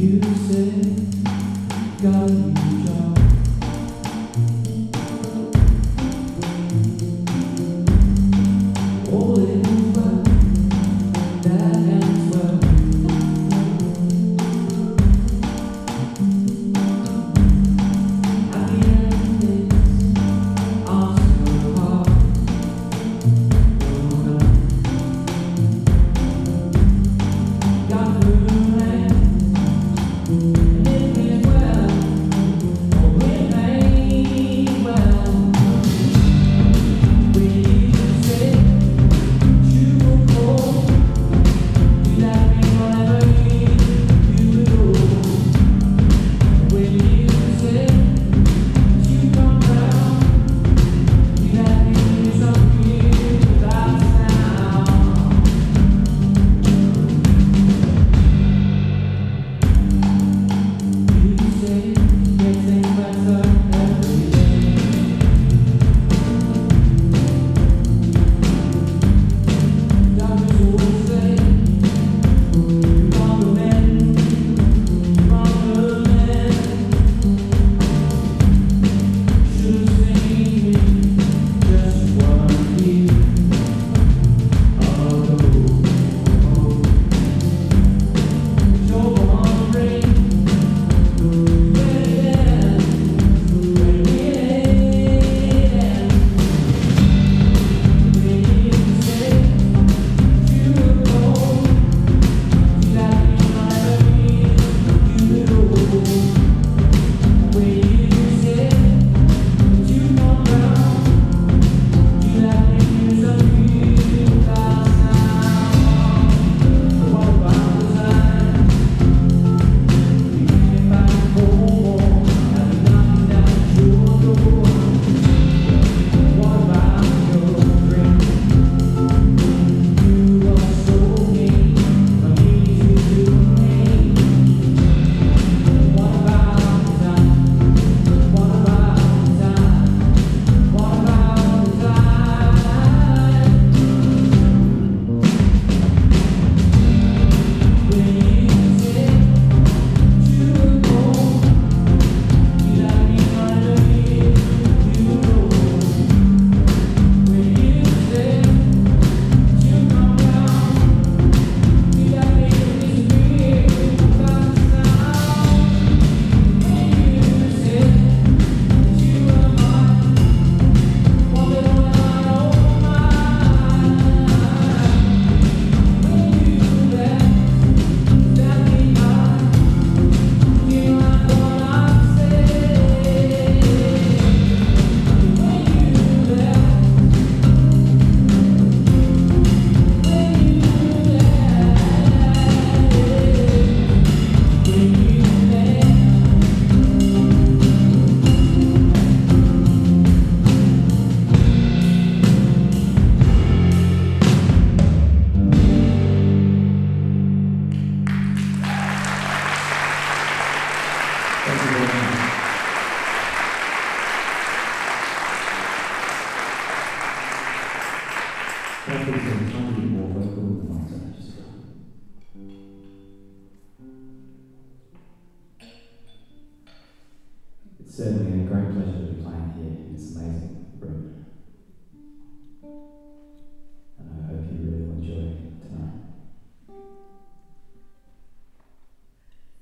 You said, got a new job. All is well, that ends well. At the end, it's all so hard. Got a new man. It's certainly a great pleasure to be playing here in this amazing room. And I hope you really enjoy tonight.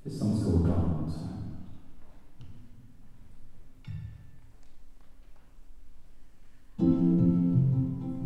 This song's called Gone. So.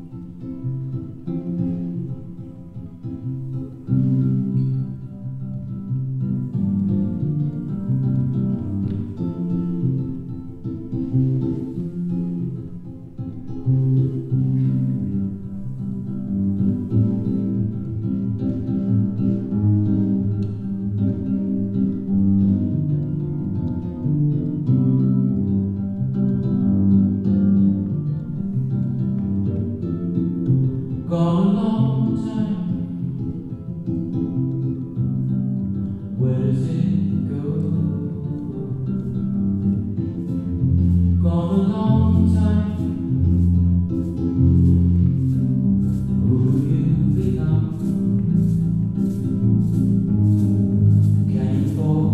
Gone a long time, where does it go? Gone a long time, who you belong? Can you fall?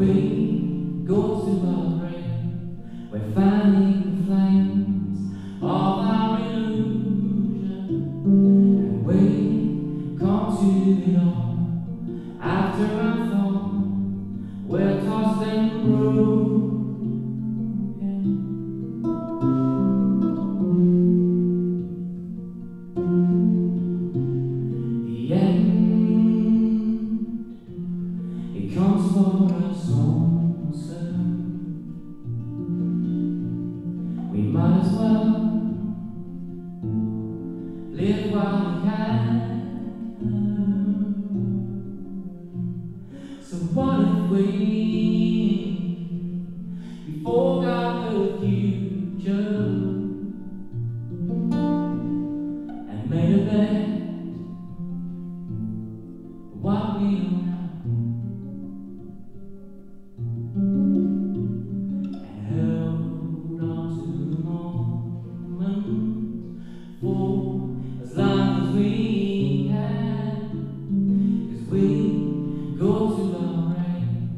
wind goes through our brain. We're fanning the flames of our illusion. And we come to it all. After our fall, we're tossed and broken. Comes for us home soon. We might as well live while we can. So what if we forgot the future and made a bet what we don't know? As long as we can, as we go through our brains,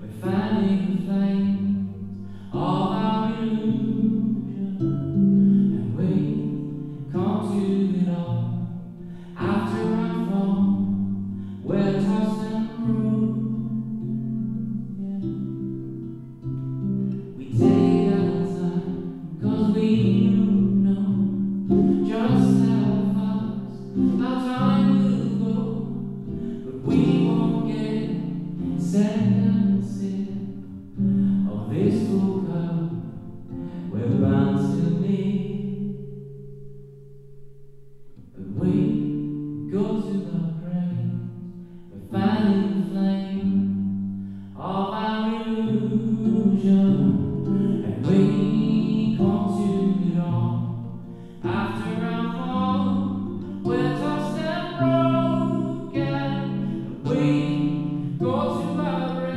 we're finding the flames of our illusion, and we come to it all. After our fall, we're tossed and broken. We take our time, 'cause we know just how. Our time will go, but we won't get second sip of this full cup we're bound to need. But we go to our brain, we're finding the flame of our illusion, and we come to it all after our fall. We're tossed and broken, we go to our brain.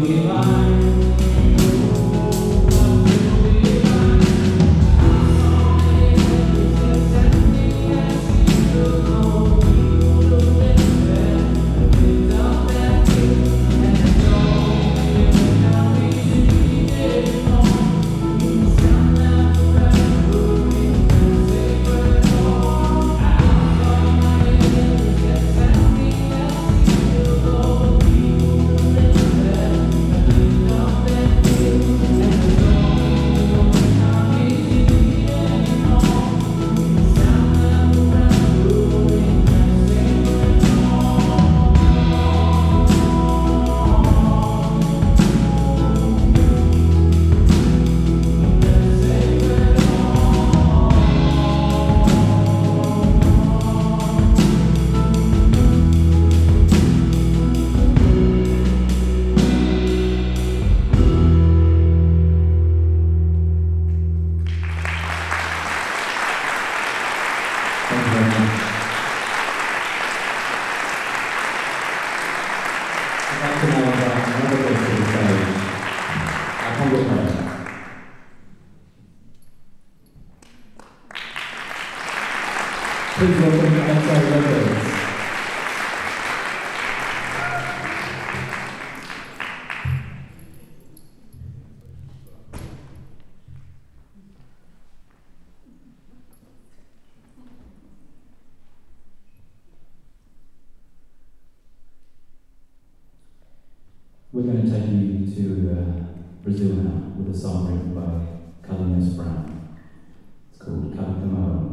Please welcome Outside Lopez. We're going to take you to Brazil now with a song written by Carlinhos Brown. It's called Come Come Home.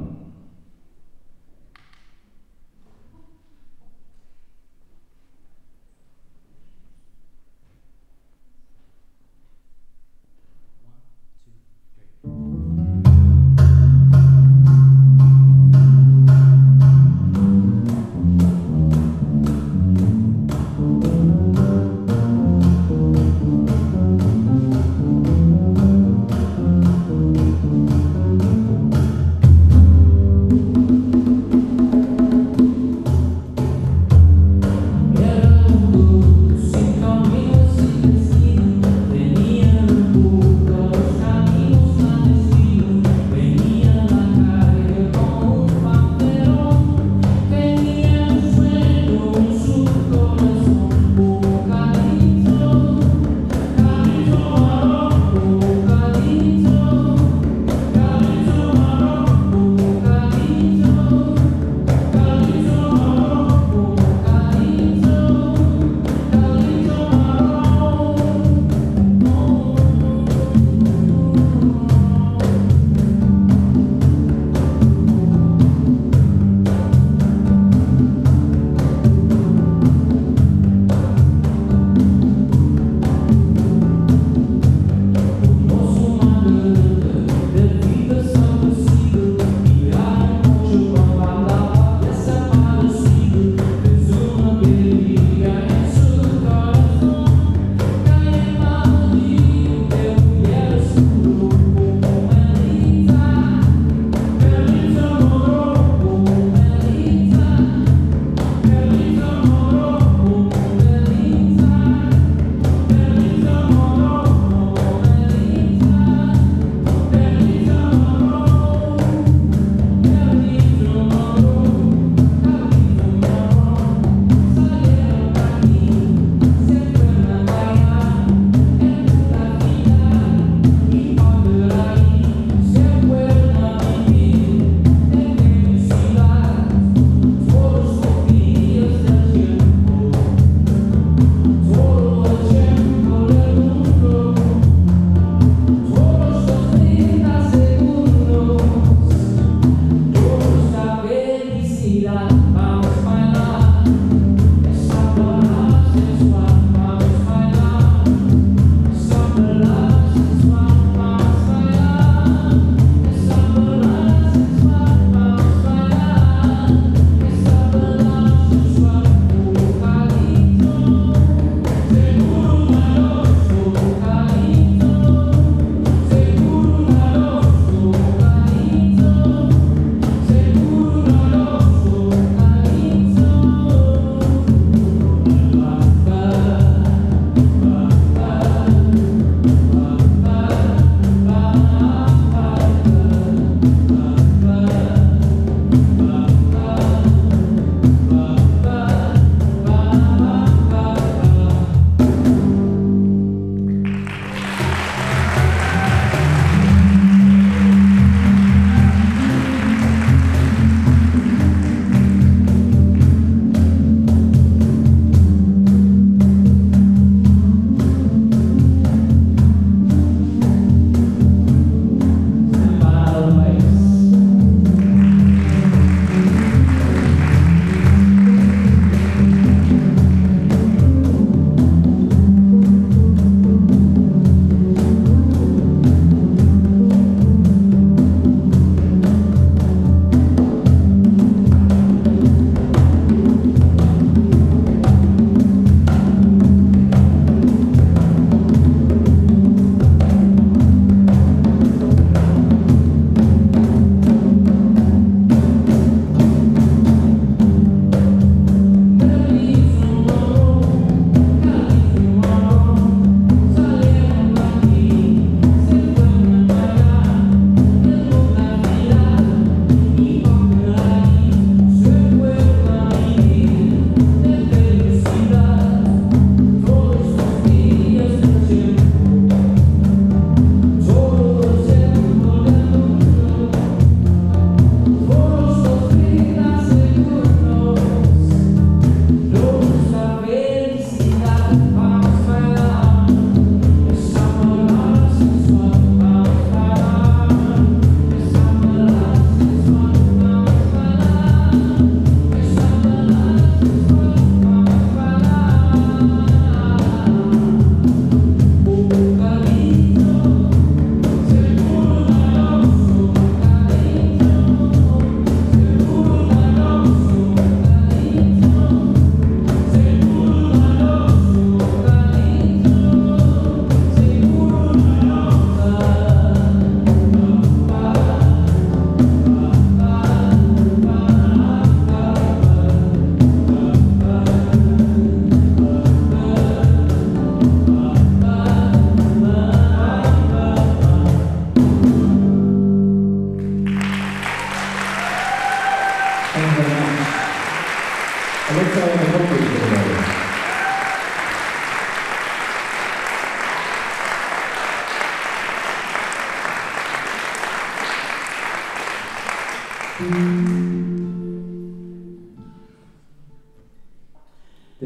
This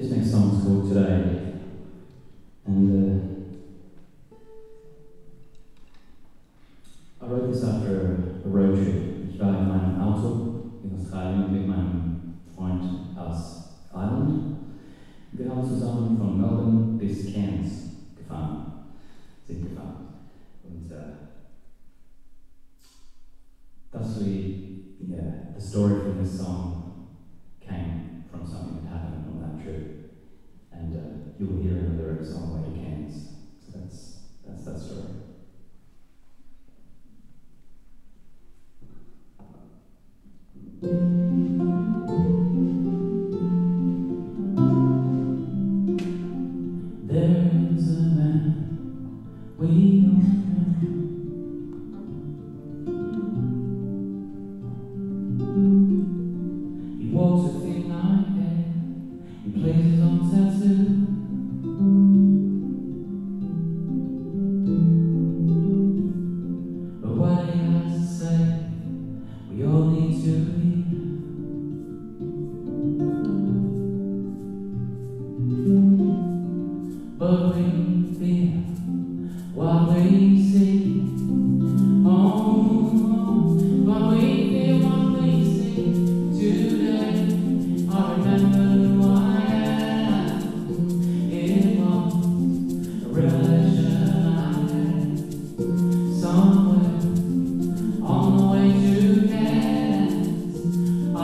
next song is called Today, and I wrote this after a road trip. Ich war in meinem Auto in Australien mit meinem Freund aus Ireland. Wir haben zusammen von Melbourne bis Cairns gefahren, und that's really, the story from this song came from something that happened on that trip, and you'll hear in the lyrics on the way to Cairns. So that's that story. There's a man we don't know. But we feel what we see. Oh, but we feel what we see today. I remember why it was a revelation I had somewhere on the way to Cairns. I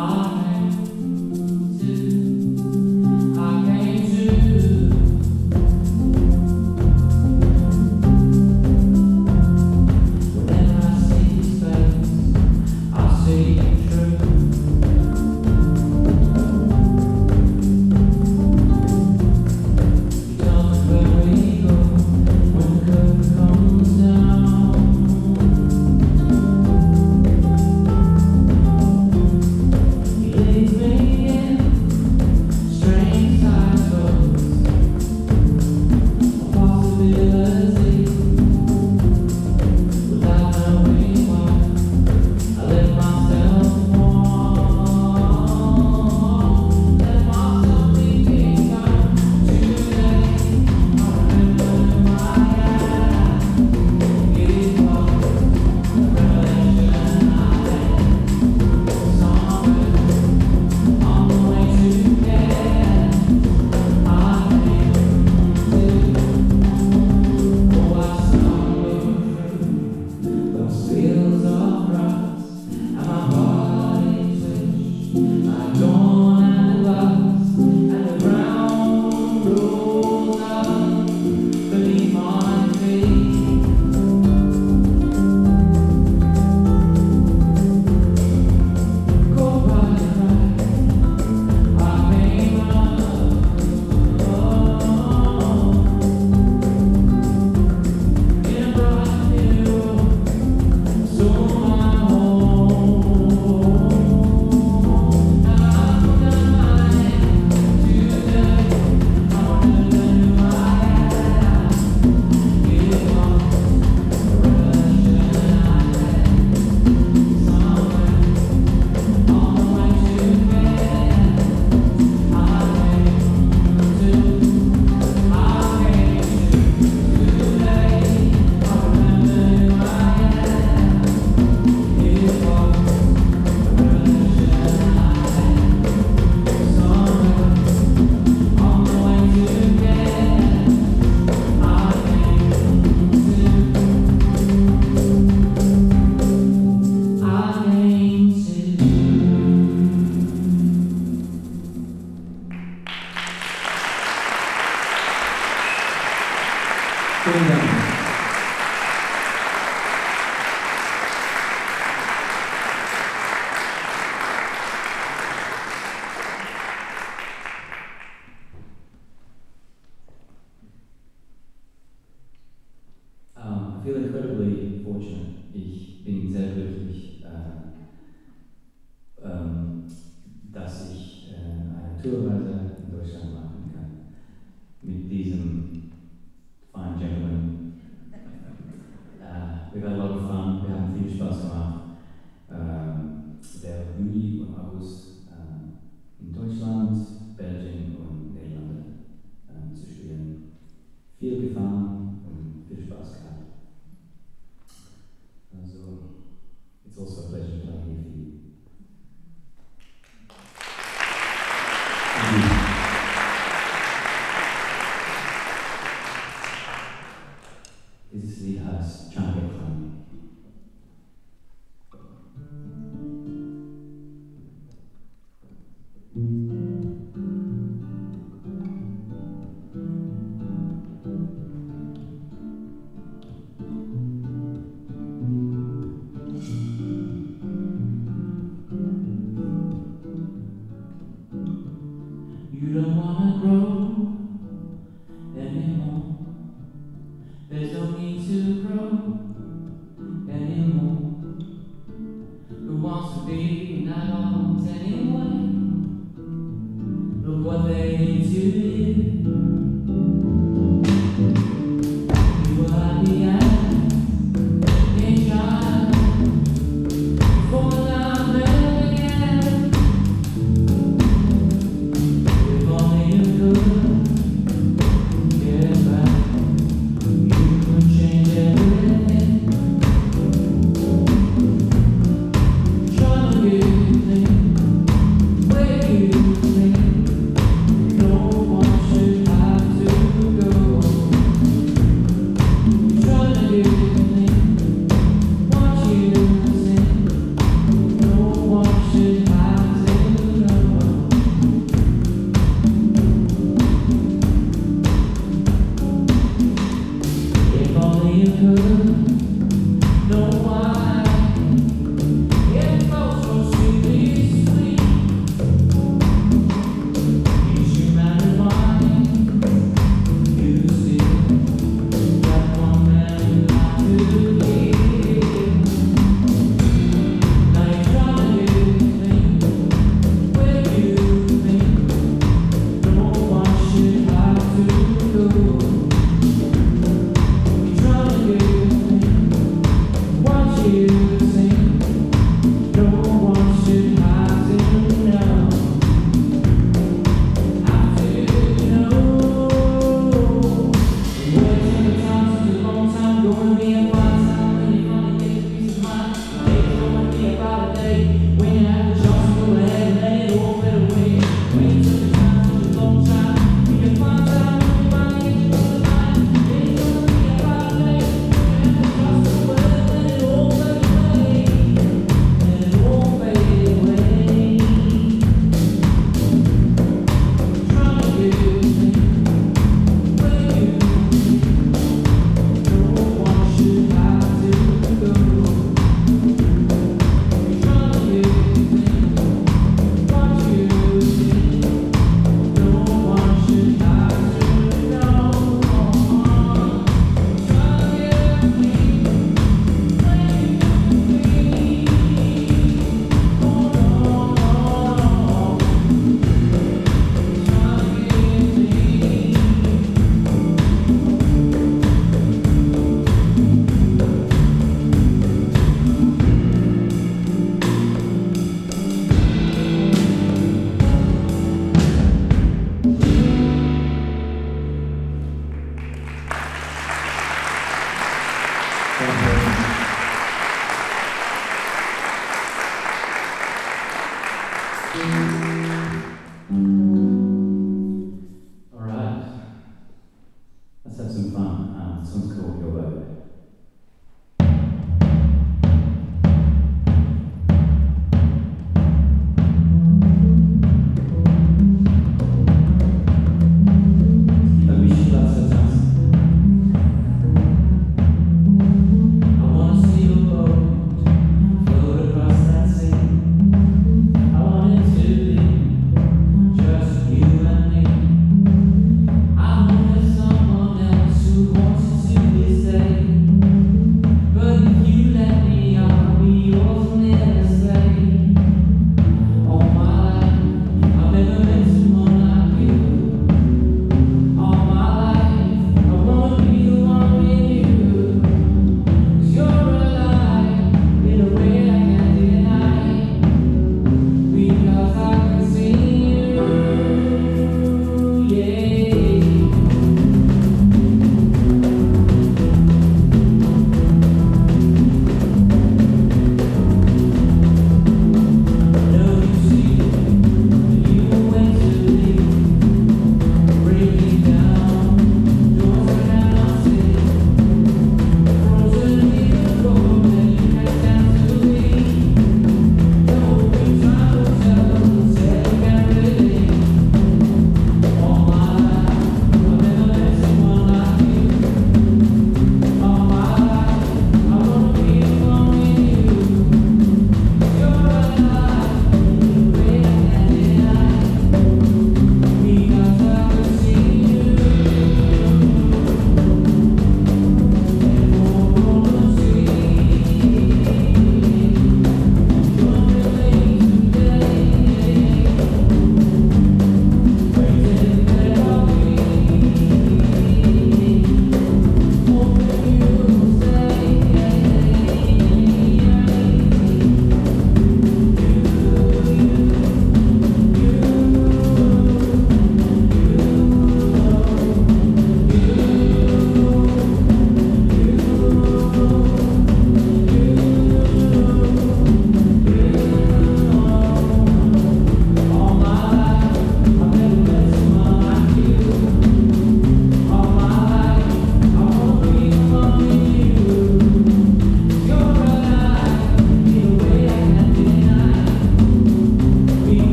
feel incredibly fortunate. Ich bin sehr glücklich, dass ich eine Tourreise Poesia Romantica mit diesem fine gentleman. We've had a lot of fun, we haven't finished by now. There were me when I was in Deutschland, Belgien und Niederlande zu spielen. Viel gefahren und viel Spaß gehabt. Also, it's also a pleasure to have you. This is the house, trying to get fun. You don't wanna grow anymore. There's no need to grow anymore. Who wants to be in our homes anyway? Look what they need to do. You are the end in China. For love again. If only you could. Thank you.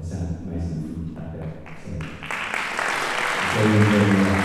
It's amazing back there. So,